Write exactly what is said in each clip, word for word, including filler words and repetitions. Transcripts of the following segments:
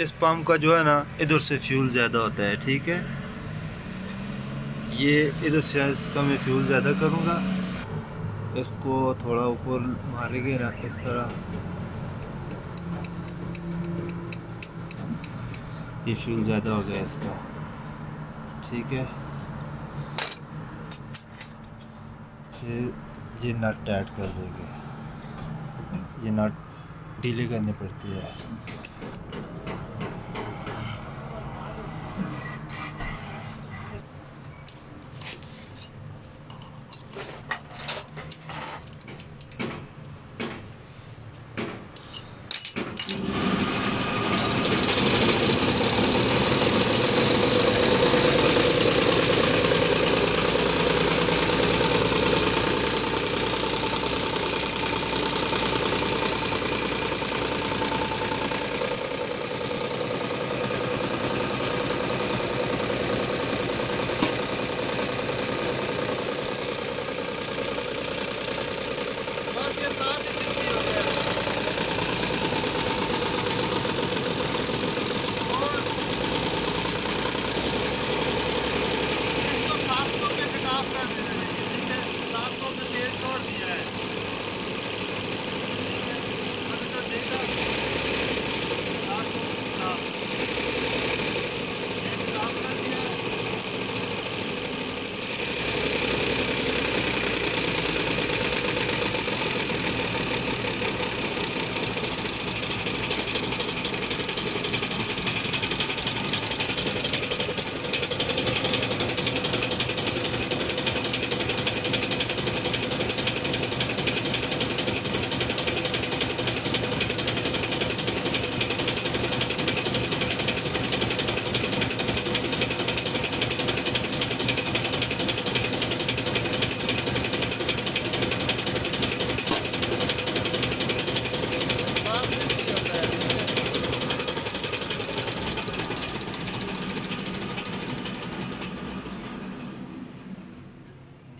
इस पंप का जो है ना इधर से फ्यूल ज़्यादा होता है, ठीक है, ये इधर से इसका मैं फ्यूल ज़्यादा करूँगा। इसको थोड़ा ऊपर मारेंगे ना इस तरह, ये फ्यूल ज़्यादा हो गया इसका, ठीक है। फिर ये नट टाइट कर देंगे, ये नट ढीले करनी पड़ती है।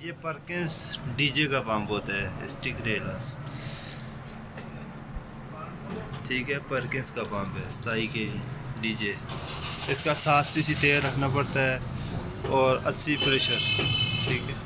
ये परकिंस डीजे का पंप होता है, स्टिक रेलर्स, ठीक है, परकिंस का पंप है, सताई के डीजे। इसका सात सीसी तेल रखना पड़ता है और अस्सी प्रेशर, ठीक है।